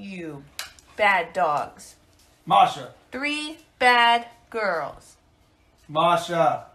You bad dogs. Masha. Three bad girls. Masha.